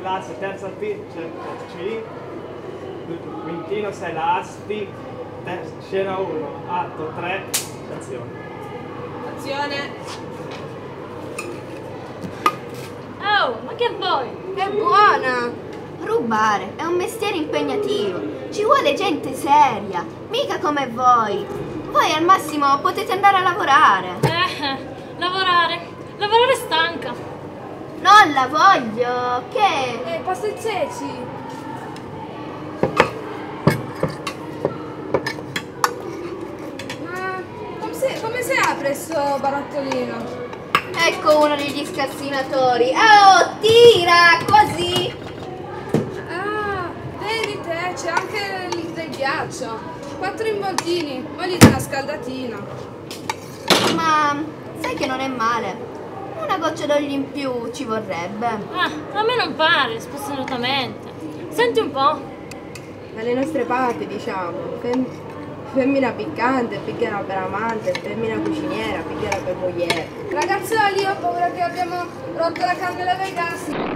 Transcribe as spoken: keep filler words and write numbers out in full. classe terza P, C, Quintino Sella Asti, scena uno, atto tre, azione. Azione! Oh, ma che vuoi? È buona! Rubare è un mestiere impegnativo, ci vuole gente seria, mica come voi. Voi al massimo potete andare a lavorare. Eh, lavorare, lavorare stanca. Non la voglio, che? Eh, pasta e ceci. Questo barattolino, ecco uno degli scassinatori. Oh, tira così. Ah, vedi te, c'è anche il del ghiaccio, quattro imbottini, ma gli dà una scaldatina. Ma sai che non è male, una goccia d'olio in più ci vorrebbe. Ah, a me non pare spassionatamente. Senti un po', dalle nostre parti diciamo femmina piccante, femmina per amante, femmina cuciniera, femmina per mogliere. Ragazzoli, io ho paura che abbiamo rotto la candela dai gas.